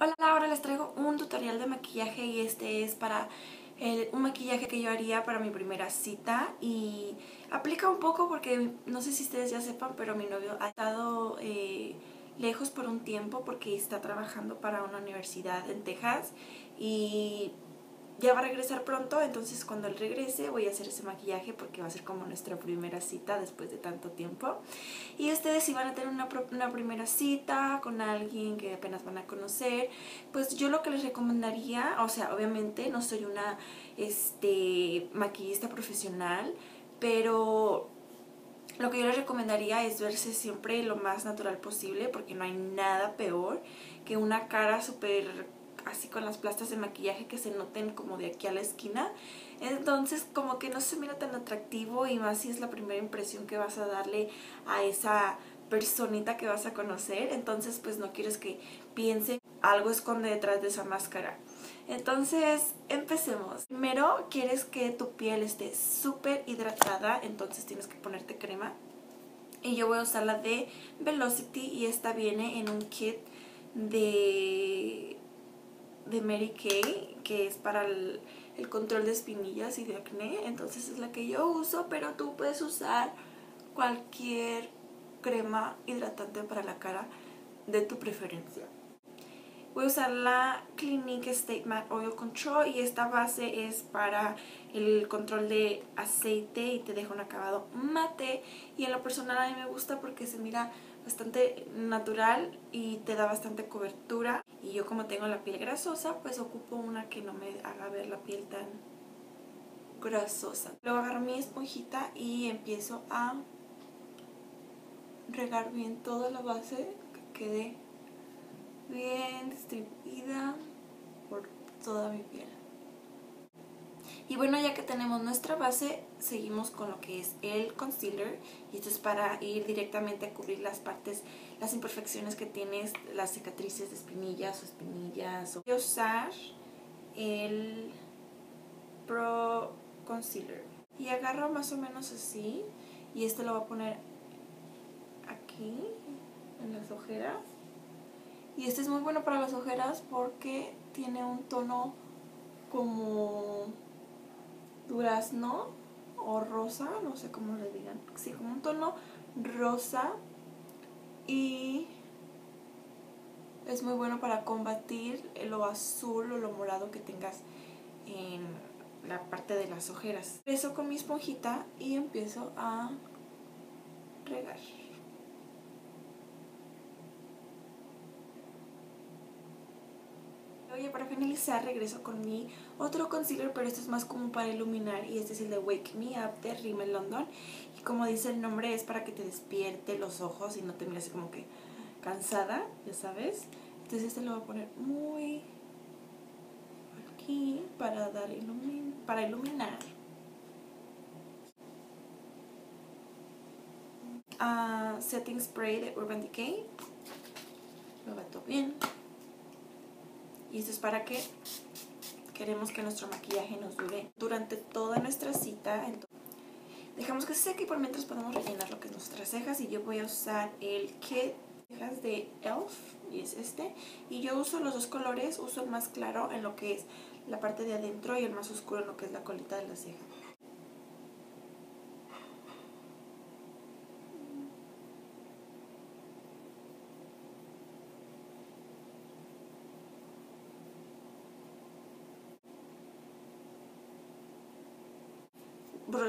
Hola, ahora les traigo un tutorial de maquillaje y este es para un maquillaje que yo haría para mi primera cita y aplica un poco porque no sé si ustedes ya sepan, pero mi novio ha estado lejos por un tiempo porque está trabajando para una universidad en Texas y ya va a regresar pronto, entonces cuando él regrese voy a hacer ese maquillaje porque va a ser como nuestra primera cita después de tanto tiempo. Y ustedes si van a tener una primera cita con alguien que apenas van a conocer, pues yo lo que les recomendaría, o sea, obviamente no soy una maquillista profesional, pero lo que yo les recomendaría es verse siempre lo más natural posible porque no hay nada peor que una cara súper así con las plastas de maquillaje que se noten como de aquí a la esquina. Entonces como que no se mira tan atractivo y más si es la primera impresión que vas a darle a esa personita que vas a conocer. Entonces pues no quieres que piense algo esconde detrás de esa máscara. Entonces empecemos. Primero quieres que tu piel esté súper hidratada, entonces tienes que ponerte crema. Y yo voy a usar la de Velocity y esta viene en un kit de Mary Kay, que es para el control de espinillas y de acné, entonces es la que yo uso, pero tú puedes usar cualquier crema hidratante para la cara de tu preferencia. Voy a usar la Clinique State Matte Oil Control y esta base es para el control de aceite y te deja un acabado mate y en lo personal a mí me gusta porque se mira bastante natural y te da bastante cobertura. Y yo como tengo la piel grasosa, pues ocupo una que no me haga ver la piel tan grasosa. Luego agarro mi esponjita y empiezo a regar bien toda la base, que quede bien distribuida por toda mi piel. Y bueno, ya que tenemos nuestra base, seguimos con lo que es el concealer. Y esto es para ir directamente a cubrir las partes, las imperfecciones que tienes, las cicatrices de espinillas. Voy a usar el Pro Concealer. Y agarro más o menos así. Y este lo voy a poner aquí, en las ojeras. Y este es muy bueno para las ojeras porque tiene un tono como durazno o rosa, no sé cómo le digan, sí, como un tono rosa y es muy bueno para combatir lo azul o lo morado que tengas en la parte de las ojeras. Empiezo con mi esponjita y empiezo a regar. Oye, para finalizar regreso con mi otro concealer, pero este es más como para iluminar y este es el de Wake Me Up de Rimmel London. Y como dice el nombre, es para que te despierte los ojos y no te mires como que cansada, ya sabes. Entonces este lo voy a poner muy aquí para iluminar. Setting Spray de Urban Decay. Lo gato bien. Y esto es para que queremos que nuestro maquillaje nos dure durante toda nuestra cita. Entonces, dejamos que se seque y por mientras podemos rellenar lo que es nuestras cejas. Y yo voy a usar el kit cejas de ELF, y es este. Y yo uso los dos colores, uso el más claro en lo que es la parte de adentro y el más oscuro en lo que es la colita de la ceja.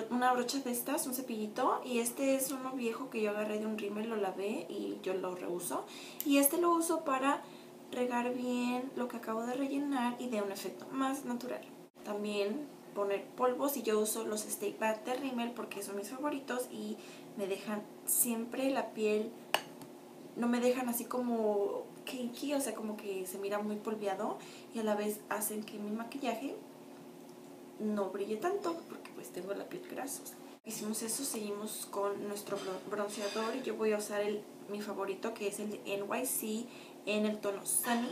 Una brocha de estas, un cepillito, y este es uno viejo que yo agarré de un rímel, lo lavé y yo lo reuso. Y este lo uso para regar bien lo que acabo de rellenar y de un efecto más natural. También poner polvos y yo uso los Stay Matte de Rimmel porque son mis favoritos y me dejan siempre la piel, no me dejan así como cakey, o sea como que se mira muy polveado y a la vez hacen que mi maquillaje no brille tanto porque pues tengo la piel grasosa. Hicimos eso, seguimos con nuestro bronceador y yo voy a usar mi favorito que es el de NYC en el tono Sunny.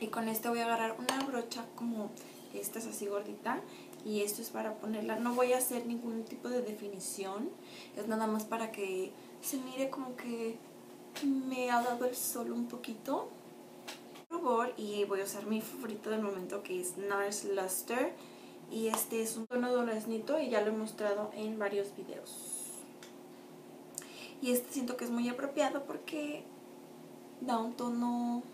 Y con este voy a agarrar una brocha como esta, es así gordita, y esto es para ponerla, no voy a hacer ningún tipo de definición, es nada más para que se mire como que me ha dado el sol un poquito. y voy a usar mi favorito del momento, que es Nars Luster. Y este es un tono duraznito y ya lo he mostrado en varios videos. Y este siento que es muy apropiado porque da un tono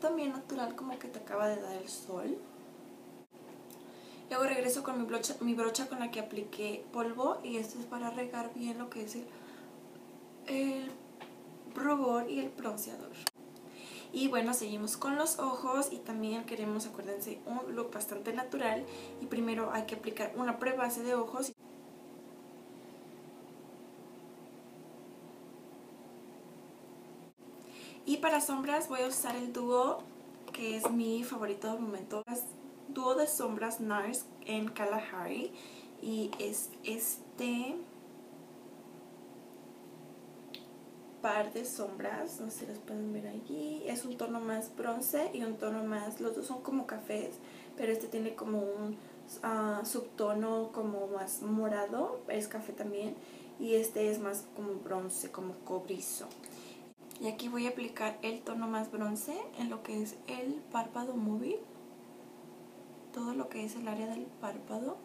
también natural, como que te acaba de dar el sol. Luego regreso con mi brocha con la que apliqué polvo, y esto es para regar bien lo que es el rubor y el bronceador. Y bueno, seguimos con los ojos, y también queremos, acuérdense, un look bastante natural. Y primero hay que aplicar una prebase de ojos. Y para sombras voy a usar el dúo, que es mi favorito de momento, dúo de sombras Nars en Kalahari. Y es este par de sombras, no sé si las pueden ver allí, es un tono más bronce y un tono más, los dos son como cafés, pero este tiene como un subtono como más morado, es café también, y este es más como bronce, como cobrizo. Y aquí voy a aplicar el tono más bronce en lo que es el párpado móvil, todo lo que es el área del párpado.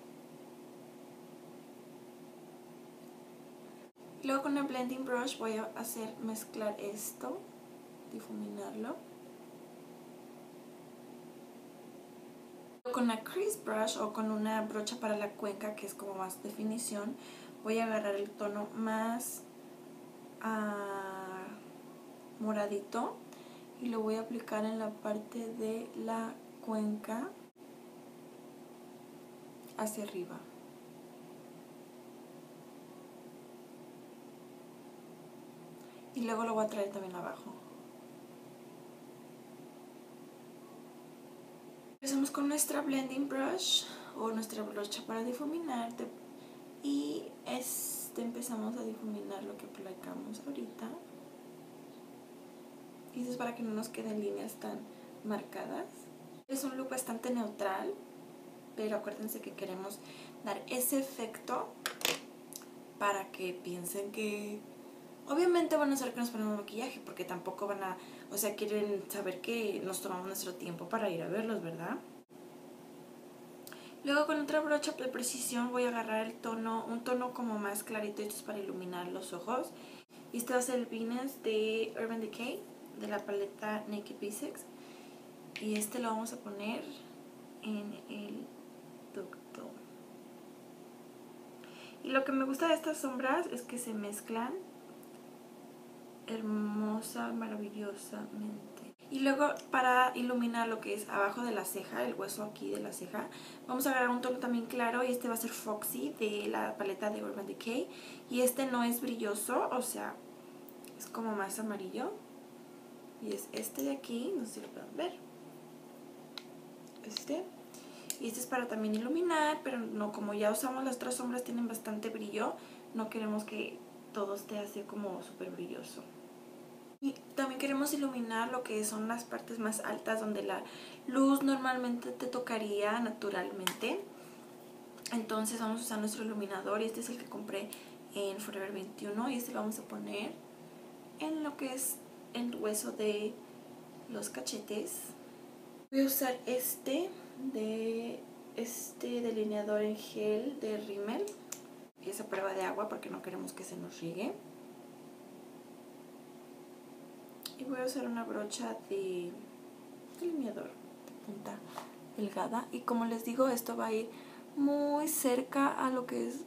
Luego con el blending brush voy a hacer mezclar esto, difuminarlo. Con la crease brush o con una brocha para la cuenca, que es como más definición, voy a agarrar el tono más moradito y lo voy a aplicar en la parte de la cuenca hacia arriba. Y luego lo voy a traer también abajo. Empezamos con nuestra blending brush o nuestra brocha para difuminar. Y empezamos a difuminar lo que aplicamos ahorita. Y eso es para que no nos queden líneas tan marcadas. Es un look bastante neutral, pero acuérdense que queremos dar ese efecto para que piensen que... Obviamente van a saber que nos ponemos maquillaje, porque tampoco van a... O sea, quieren saber que nos tomamos nuestro tiempo para ir a verlos, ¿verdad? Luego con otra brocha de precisión voy a agarrar el tono, un tono como más clarito, esto es para iluminar los ojos. Y este va a ser el Venus de Urban Decay, de la paleta Naked Basics. Y este lo vamos a poner en el ducto. Y lo que me gusta de estas sombras es que se mezclan hermosa, maravillosamente. Y luego para iluminar lo que es abajo de la ceja, el hueso aquí de la ceja, vamos a agarrar un tono también claro, y este va a ser Foxy de la paleta de Urban Decay. Y este no es brilloso, o sea, es como más amarillo. Y es este de aquí, no sé si lo pueden ver. Este. Y este es para también iluminar, pero no, como ya usamos las otras sombras, tienen bastante brillo. No queremos que todo esté así como súper brilloso. Y también queremos iluminar lo que son las partes más altas, donde la luz normalmente te tocaría naturalmente. Entonces vamos a usar nuestro iluminador, y este es el que compré en Forever 21. Y este lo vamos a poner en lo que es el hueso de los cachetes. Voy a usar este delineador en gel de Rimmel. Y esa prueba de agua porque no queremos que se nos riegue. Y voy a usar una brocha de delineador de punta delgada. Y como les digo, esto va a ir muy cerca a lo que es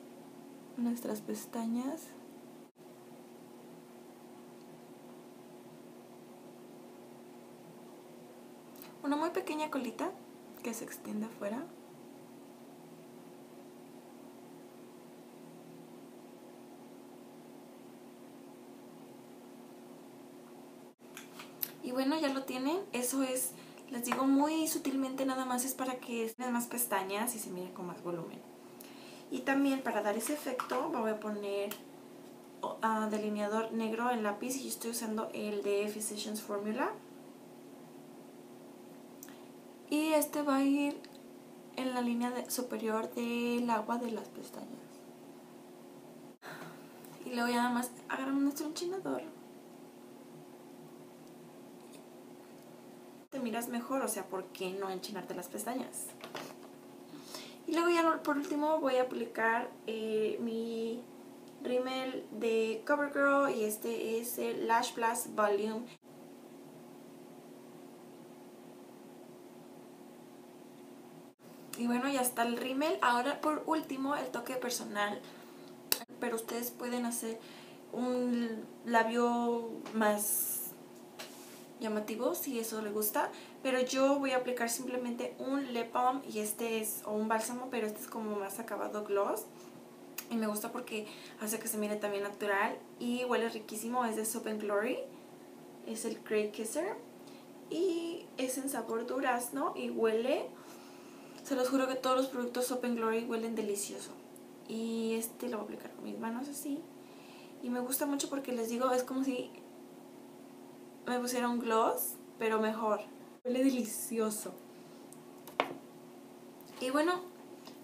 nuestras pestañas. Una muy pequeña colita que se extiende afuera. Y bueno, ya lo tienen. Eso es, les digo, muy sutilmente, nada más es para que tengan más pestañas y se miren con más volumen. Y también para dar ese efecto voy a poner delineador negro en lápiz, y yo estoy usando el de Physicians Formula. Y este va a ir en la línea superior del agua de las pestañas. Y luego ya nada más agarramos nuestro enchinador. miras mejor, o sea, ¿por qué no enchinarte las pestañas? Y luego ya por último voy a aplicar mi rímel de CoverGirl y este es el Lash Blast Volume. Y bueno, ya está el rímel. Ahora por último el toque personal. Pero ustedes pueden hacer un labio más llamativo si eso les gusta. Pero yo voy a aplicar simplemente un lip balm y este es, o un bálsamo, pero este es como más acabado gloss. Y me gusta porque hace que se mire también natural y huele riquísimo. Es de Soap & Glory. Es el Grey Kisser. Y es en sabor durazno y huele... Se los juro que todos los productos Soap & Glory huelen delicioso. Y este lo voy a aplicar con mis manos así. Y me gusta mucho porque les digo, es como si me pusiera un gloss, pero mejor. Huele delicioso. Y bueno...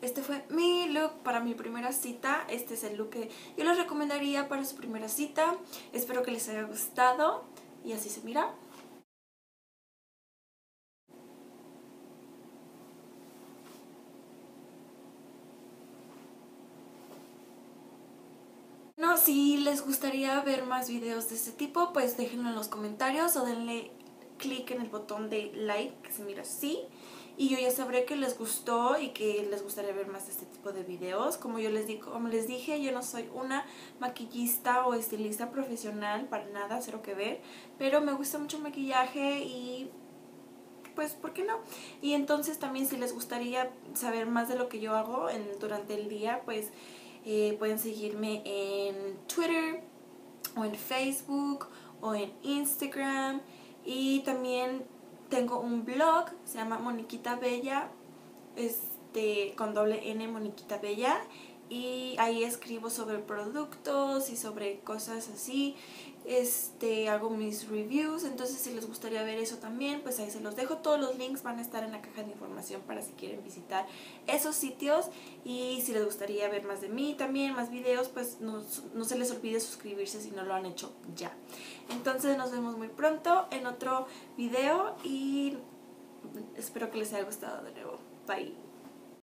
Este fue mi look para mi primera cita. Este es el look que yo les recomendaría para su primera cita. Espero que les haya gustado. Y así se mira. Bueno, si les gustaría ver más videos de este tipo, pues déjenlo en los comentarios o denle clic en el botón de like, que se mira así. Y yo ya sabré que les gustó y que les gustaría ver más de este tipo de videos. Como les dije, yo no soy una maquillista o estilista profesional, para nada, cero que ver. Pero me gusta mucho el maquillaje y pues, ¿por qué no? Y entonces también si les gustaría saber más de lo que yo hago durante el día, pues pueden seguirme en Twitter o en Facebook o en Instagram. Y también... tengo un blog, se llama Moniquita Bella, con doble N, Moniquita Bella. Y ahí escribo sobre productos y sobre cosas así. Hago mis reviews, entonces si les gustaría ver eso también, pues ahí se los dejo. Todos los links van a estar en la caja de información para si quieren visitar esos sitios. Y si les gustaría ver más de mí también, más videos, pues no se les olvide suscribirse si no lo han hecho ya. Entonces nos vemos muy pronto en otro video y espero que les haya gustado de nuevo. Bye.